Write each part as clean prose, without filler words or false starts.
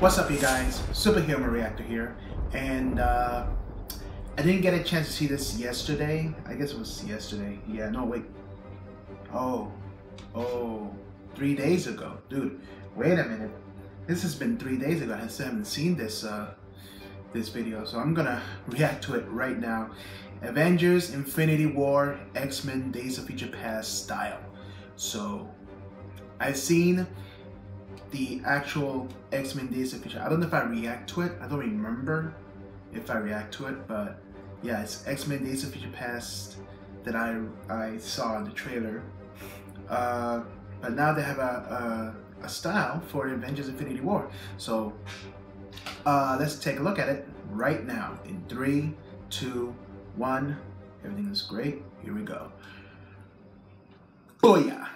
What's up, you guys? Superhero Reactor here, and I didn't get a chance to see this yesterday. I guess it was yesterday. Yeah, no, wait. Oh, 3 days ago. Dude, wait a minute. This has been 3 days ago. I still haven't seen this this video, so I'm gonna react to it right now. Avengers: Infinity War, X-Men: Days of Future Past style. So I've seen the actual X-Men Days of Future. I don't know if I react to it. I don't remember if I react to it, but yeah, it's X-Men Days of Future Past that I saw in the trailer. But now they have a style for Avengers Infinity War. So let's take a look at it right now in 3, 2, 1. Everything is great. Here we go. Booyah!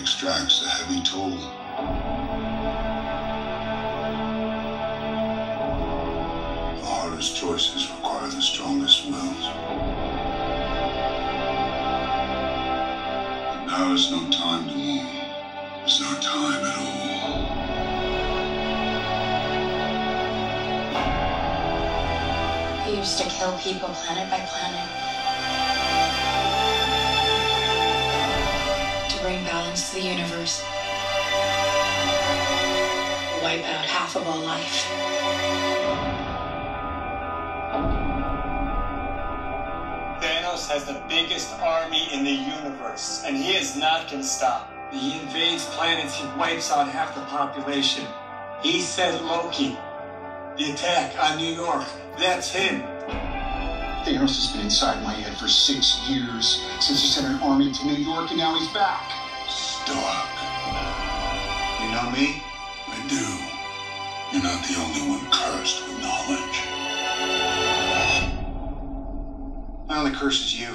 Extracts a heavy toll. The hardest choices require the strongest wills. But now is no time to mourn. There's no time at all. He used to kill people planet by planet, bring balance to the universe, wipe out half of all life. Thanos has the biggest army in the universe, and he is not gonna stop. He invades planets, he wipes out half the population. He said Loki, the attack on New York, that's him. Thanos has been inside my head for 6 years, since he sent an army to New York, and now he's back. Stark. You know me? I do. You're not the only one cursed with knowledge. My only curse is you.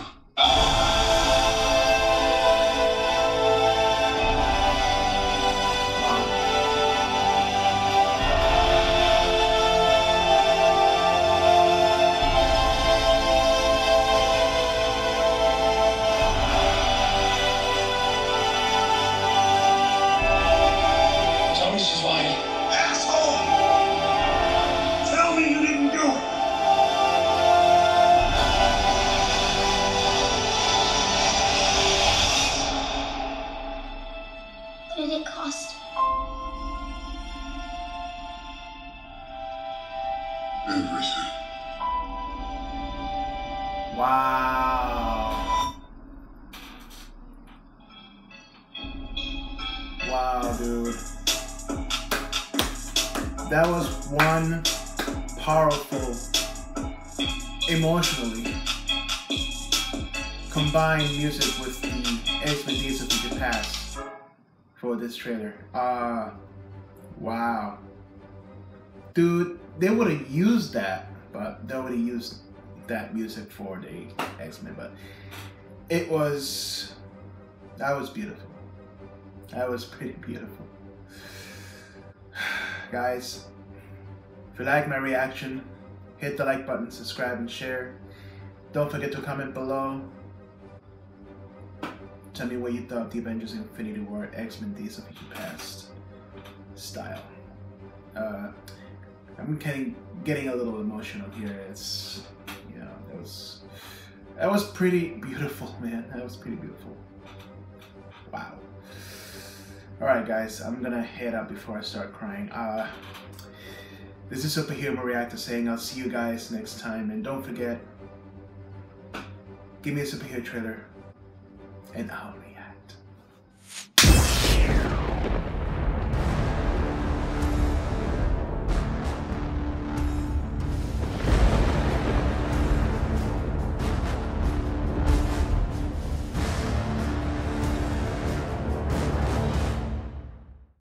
She's lying. Asshole! Tell me you didn't do it! What did it cost? Everything. Wow. Wow, dude. That was one powerful, emotionally combined music with the X-Men Days of Future Past for this trailer. Wow. Dude, they would have used that, but they already used that music for the X-Men, but it was, that was beautiful. That was pretty beautiful. Guys, if you like my reaction, hit the like button, subscribe, and share. Don't forget to comment below. Tell me what you thought of the Avengers Infinity War X-Men Days of Future Past style. I'm getting a little emotional here. It's, you know, that was pretty beautiful, man. That was pretty beautiful. Wow. Alright guys, I'm gonna head out before I start crying. This is Superhero Reactor saying I'll see you guys next time, and don't forget, give me a superhero trailer and I'll read.